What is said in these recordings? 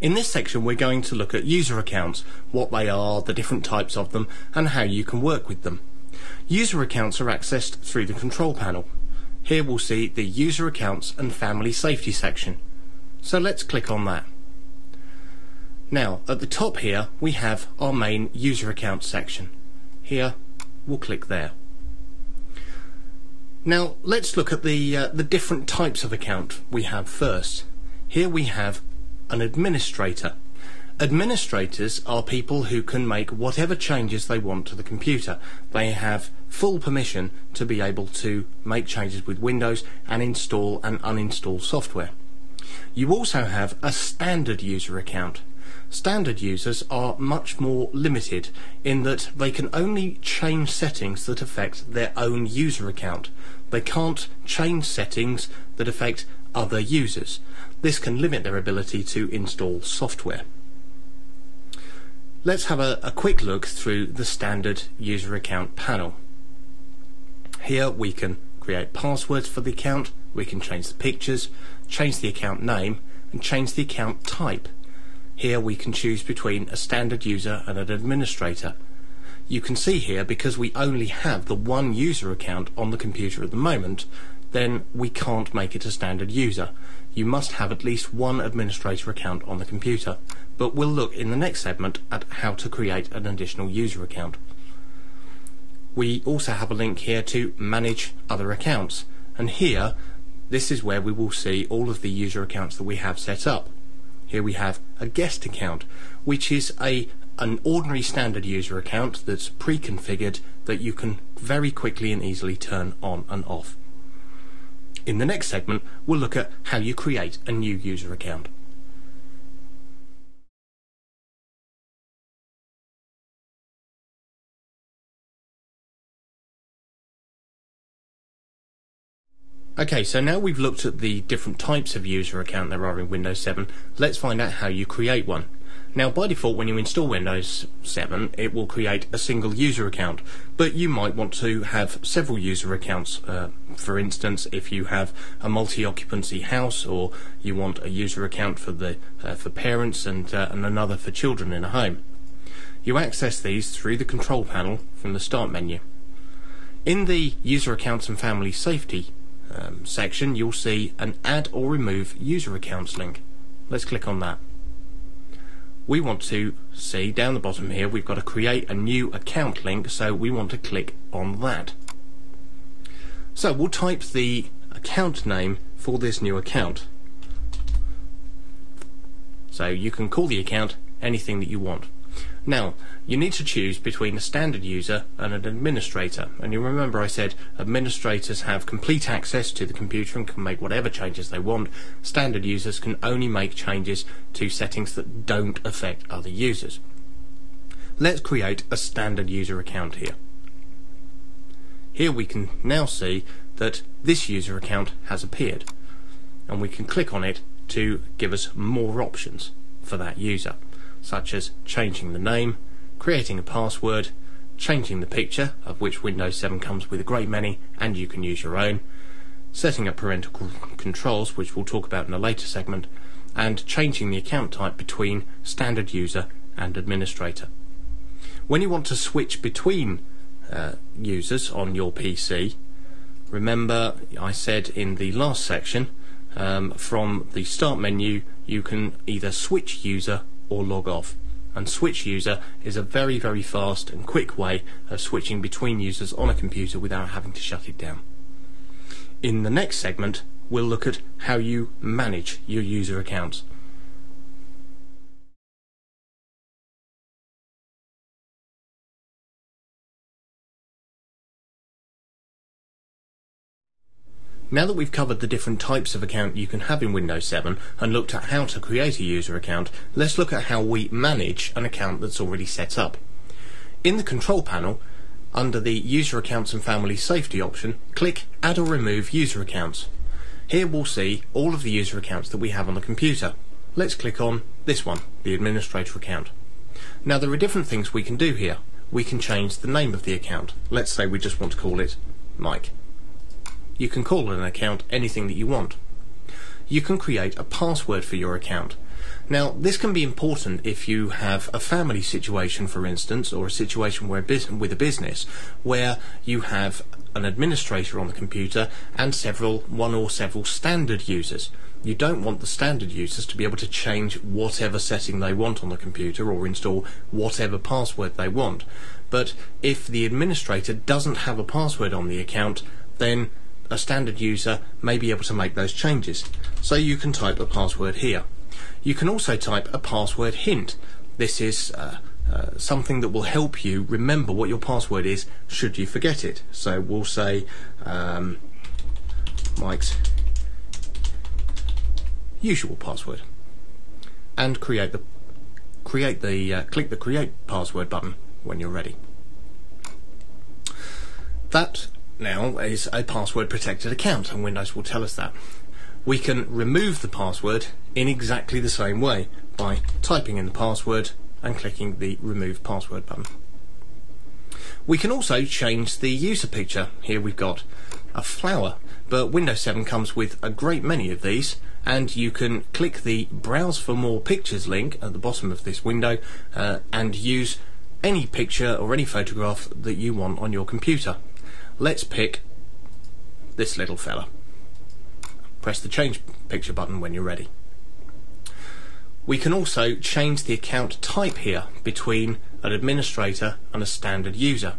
In this section we're going to look at user accounts, what they are, the different types of them, and how you can work with them. User accounts are accessed through the control panel. Here we'll see the User Accounts and Family Safety section. So let's click on that. Now at the top here we have our main User Accounts section. Here we'll click there. Now let's look at the different types of account we have first. Here we have an administrator. Administrators are people who can make whatever changes they want to the computer. They have full permission to be able to make changes with Windows and install and uninstall software. You also have a standard user account. Standard users are much more limited in that they can only change settings that affect their own user account. They can't change settings that affect other users. This can limit their ability to install software. Let's have a quick look through the standard user account panel. Here we can create passwords for the account, we can change the pictures, change the account name and change the account type. Here we can choose between a standard user and an administrator. You can see here, because we only have the one user account on the computer at the moment, then we can't make it a standard user. You must have at least one administrator account on the computer, but we'll look in the next segment at how to create an additional user account. We also have a link here to Manage Other Accounts, and here this is where we will see all of the user accounts that we have set up. Here we have a guest account, which is an ordinary standard user account that's pre-configured that you can very quickly and easily turn on and off. In the next segment, we'll look at how you create a new user account. Okay, so now we've looked at the different types of user account there are in Windows 7, let's find out how you create one. Now by default when you install Windows 7 it will create a single user account, but you might want to have several user accounts. For instance, if you have a multi-occupancy house, or you want a user account for parents and another for children in a home. You access these through the control panel from the start menu. In the User Accounts and Family Safety section you'll see an add or remove user accounts link. Let's click on that. We want to see down the bottom here we've got to create a new account link, so we want to click on that. So we'll type the account name for this new account. So you can call the account anything that you want. Now you need to choose between a standard user and an administrator, and you remember I said administrators have complete access to the computer and can make whatever changes they want. Standard users can only make changes to settings that don't affect other users. Let's create a standard user account here. Here we can now see that this user account has appeared, and we can click on it to give us more options for that user, such as changing the name, creating a password, changing the picture, of which Windows 7 comes with a great many and you can use your own, setting up parental controls, which we'll talk about in a later segment, and changing the account type between standard user and administrator. When you want to switch between users on your PC, remember I said in the last section, from the start menu you can either switch user or log off, and switch user is a very, very fast and quick way of switching between users on a computer without having to shut it down. In the next segment we'll look at how you manage your user accounts. Now that we've covered the different types of account you can have in Windows 7 and looked at how to create a user account, let's look at how we manage an account that's already set up. In the control panel, under the User Accounts and Family Safety option, click Add or Remove User Accounts. Here we'll see all of the user accounts that we have on the computer. Let's click on this one, the administrator account. Now there are different things we can do here. We can change the name of the account. Let's say we just want to call it Mike. You can call an account anything that you want. You can create a password for your account. Now, this can be important if you have a family situation, for instance, or a situation where with a business where you have an administrator on the computer and one or several standard users. You don't want the standard users to be able to change whatever setting they want on the computer or install whatever password they want. But if the administrator doesn't have a password on the account, then a standard user may be able to make those changes. So you can type a password here. You can also type a password hint. This is something that will help you remember what your password is should you forget it. So we'll say Mike's usual password and click the create password button when you're ready. That now is a password protected account, and Windows will tell us that. We can remove the password in exactly the same way by typing in the password and clicking the remove password button. We can also change the user picture. Here we've got a flower, but Windows 7 comes with a great many of these, and you can click the browse for more pictures link at the bottom of this window and use any picture or any photograph that you want on your computer. Let's pick this little fella. Press the change picture button when you're ready. We can also change the account type here between an administrator and a standard user.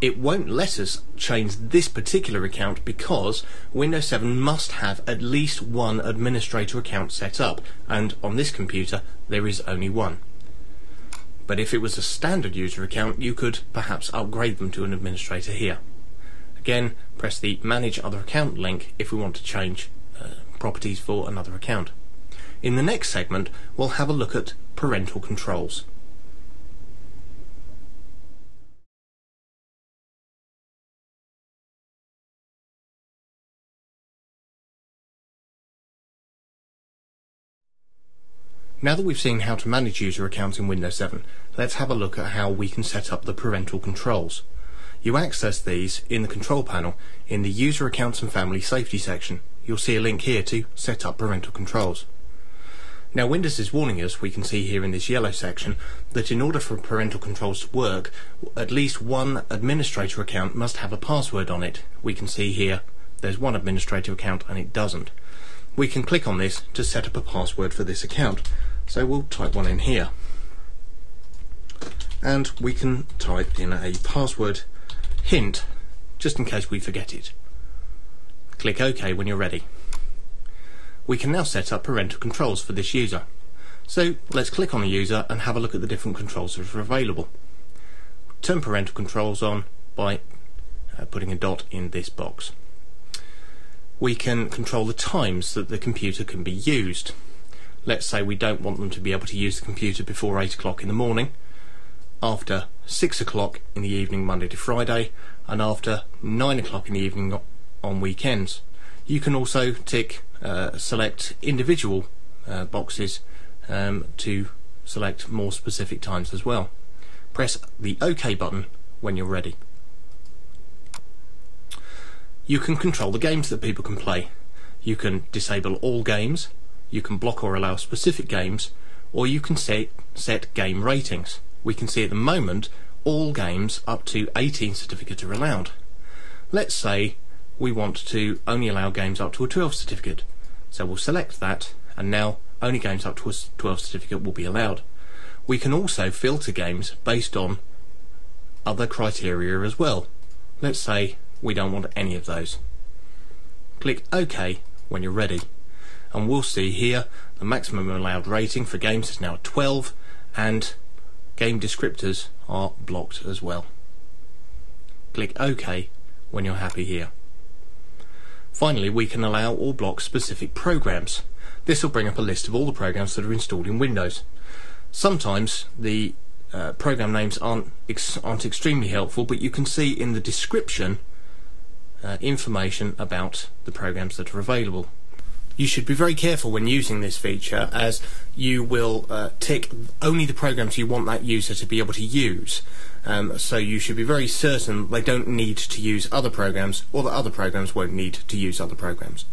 It won't let us change this particular account because Windows 7 must have at least one administrator account set up, and on this computer there is only one. But if it was a standard user account, you could perhaps upgrade them to an administrator here. Again, press the Manage Other Account link if we want to change properties for another account. In the next segment, we'll have a look at parental controls. Now that we've seen how to manage user accounts in Windows 7, let's have a look at how we can set up the parental controls. You access these in the control panel in the User Accounts and Family Safety section. You'll see a link here to Set up Parental Controls. Now Windows is warning us, we can see here in this yellow section, that in order for parental controls to work, at least one administrator account must have a password on it. We can see here there's one administrator account and it doesn't. We can click on this to set up a password for this account. So we'll type one in here. And we can type in a password hint, just in case we forget it. Click OK when you're ready. We can now set up parental controls for this user. So let's click on the user and have a look at the different controls that are available. Turn parental controls on by putting a dot in this box. We can control the times that the computer can be used. Let's say we don't want them to be able to use the computer before 8 o'clock in the morning, after 6 o'clock in the evening Monday to Friday, and after 9 o'clock in the evening on weekends. You can also select individual boxes to select more specific times as well. Press the OK button when you're ready. You can control the games that people can play. You can disable all games, you can block or allow specific games, or you can set game ratings. We can see at the moment all games up to 18 certificates are allowed. Let's say we want to only allow games up to a 12 certificate. So we'll select that, and now only games up to a 12 certificate will be allowed. We can also filter games based on other criteria as well. Let's say we don't want any of those. Click OK when you're ready. And we'll see here the maximum allowed rating for games is now 12, and game descriptors are blocked as well. Click OK when you're happy here. Finally, we can allow or block specific programs. This will bring up a list of all the programs that are installed in Windows. Sometimes the program names aren't extremely helpful, but you can see in the description information about the programs that are available. You should be very careful when using this feature, as you will tick only the programs you want that user to be able to use. So you should be very certain they don't need to use other programs, or that other programs won't need to use other programs.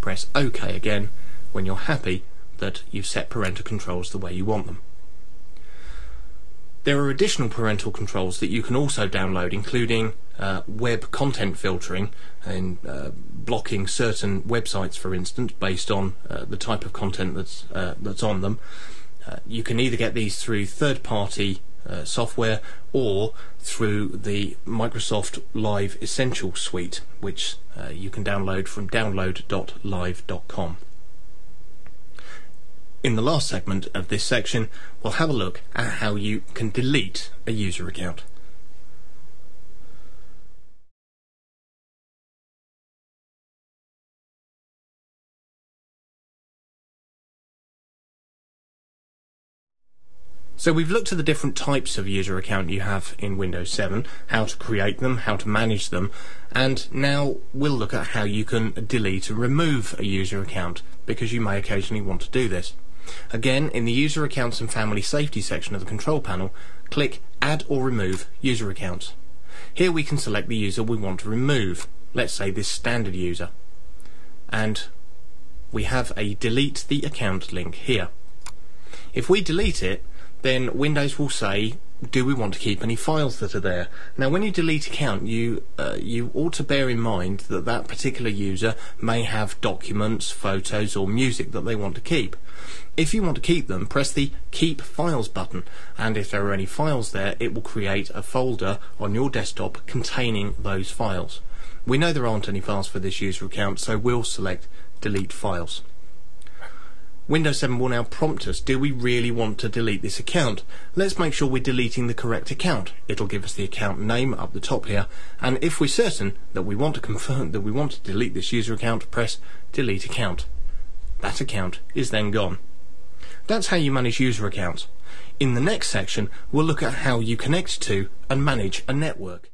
Press OK again when you're happy that you've set parental controls the way you want them. There are additional parental controls that you can also download, including web content filtering and blocking certain websites, for instance, based on the type of content that's on them. You can either get these through third-party software or through the Microsoft Live Essentials suite, which you can download from download.live.com. In the last segment of this section, we'll have a look at how you can delete a user account. So we've looked at the different types of user account you have in Windows 7, how to create them, how to manage them, and now we'll look at how you can delete and remove a user account, because you may occasionally want to do this. Again, in the User Accounts and Family Safety section of the control panel, click Add or Remove User Accounts. Here we can select the user we want to remove, let's say this standard user, and we have a Delete the Account link here. If we delete it, then Windows will say, do we want to keep any files that are there? Now, when you delete account, you ought to bear in mind that that particular user may have documents, photos or music that they want to keep. If you want to keep them, press the Keep Files button, and if there are any files there, it will create a folder on your desktop containing those files. We know there aren't any files for this user account, so we'll select Delete Files. Windows 7 will now prompt us, do we really want to delete this account? Let's make sure we're deleting the correct account. It'll give us the account name up the top here, and if we're certain that we want to confirm that we want to delete this user account, press Delete Account. That account is then gone. That's how you manage user accounts. In the next section, we'll look at how you connect to and manage a network.